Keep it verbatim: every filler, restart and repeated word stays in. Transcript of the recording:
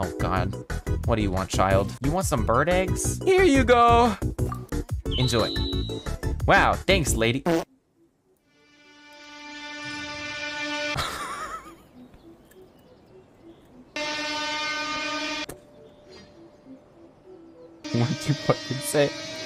Oh God, what do you want, child? You want some bird eggs? Here you go. Enjoy. Wow, thanks, lady. What do you fucking say?